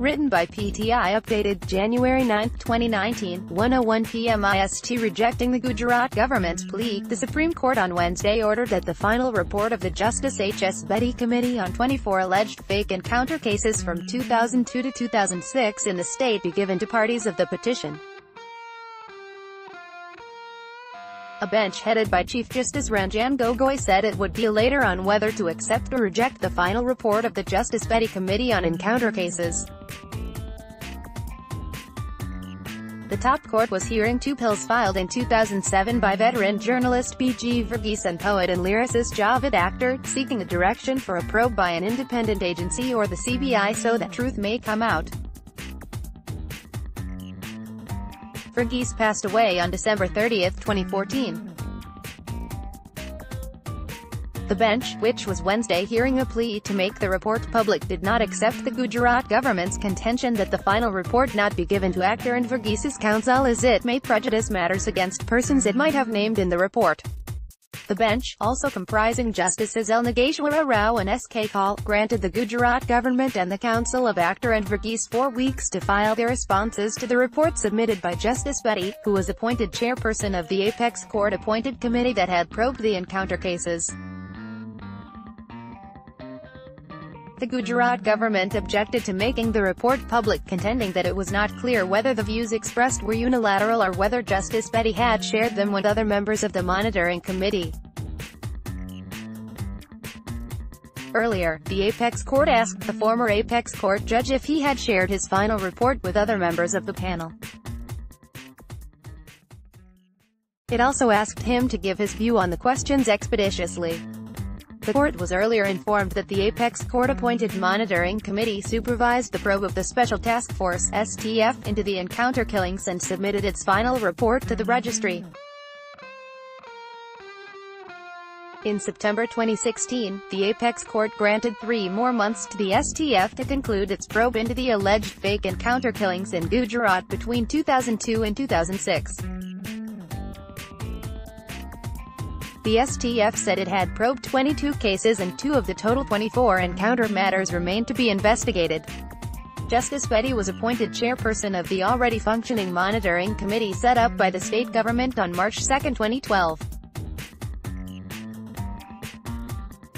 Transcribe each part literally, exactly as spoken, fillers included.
written by P T I, updated January ninth, twenty nineteen, one oh one p m I S T. Rejecting the Gujarat government's plea, the Supreme Court on Wednesday ordered that the final report of the Justice H S Bedi Committee on twenty-four alleged fake and counter cases from two thousand two to two thousand six in the state be given to parties of the petition. A bench headed by Chief Justice Ranjan Gogoi said it would be later on whether to accept or reject the final report of the Justice Bedi Committee on Encounter Cases. The top court was hearing two pills filed in two thousand seven by veteran journalist B G Verghese and poet and lyricist Javed Akhtar, seeking a direction for a probe by an independent agency or the C B I so that truth may come out. Verghese passed away on December thirtieth, twenty fourteen. The bench, which was Wednesday hearing a plea to make the report public, did not accept the Gujarat government's contention that the final report not be given to Akhtar and Verghese's counsel as it may prejudice matters against persons it might have named in the report. The bench, also comprising Justices El Nageshwara Rao and S. K. Hall, granted the Gujarat government and the counsel of Akhtar and Verghese four weeks to file their responses to the report submitted by Justice Bedi, who was appointed chairperson of the Apex Court-appointed committee that had probed the encounter cases. The Gujarat government objected to making the report public, contending that it was not clear whether the views expressed were unilateral or whether Justice Bedi had shared them with other members of the monitoring committee. Earlier, the Apex Court asked the former Apex Court judge if he had shared his final report with other members of the panel. It also asked him to give his view on the questions expeditiously. The court was earlier informed that the Apex Court-appointed monitoring committee supervised the probe of the Special Task Force (S T F) into the encounter killings and submitted its final report to the registry. In September twenty sixteen, the Apex Court granted three more months to the S T F to conclude its probe into the alleged fake encounter killings in Gujarat between two thousand two and two thousand six. The S T F said it had probed twenty-two cases and two of the total twenty-four encounter matters remained to be investigated. Justice Bedi was appointed chairperson of the already functioning monitoring committee set up by the state government on March second, twenty twelve.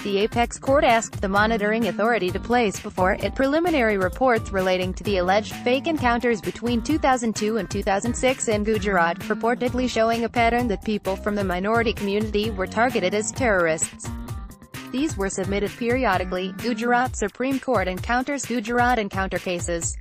The Apex Court asked the monitoring authority to place before it preliminary reports relating to the alleged fake encounters between two thousand two and two thousand six in Gujarat, purportedly showing a pattern that people from the minority community were targeted as terrorists. These were submitted periodically. Gujarat Supreme Court encounters. Gujarat encounter cases.